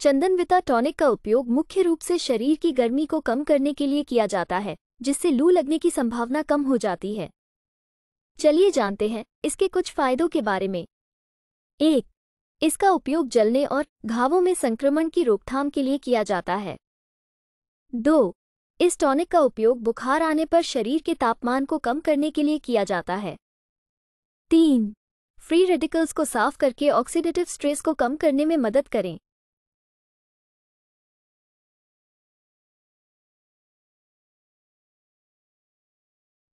चंदनविता tonic का उपयोग मुख्य रूप से शरीर की गर्मी को कम करने के लिए किया जाता है, जिससे लू लगने की संभावना कम हो जाती है। चलिए जानते हैं इसके कुछ फायदों के बारे में। 1. इसका उपयोग जलने और घावों में संक्रमण की रोकथाम के लिए किया जाता है। 2. इस टॉनिक का उपयोग बुखार आने पर शरीर के तापमान को कम करने के लिए किया जाता है। 3. फ्री रेडिकल्स को साफ करके ऑक्सीडेटिव स्ट्रेस को कम करने में मदद करें।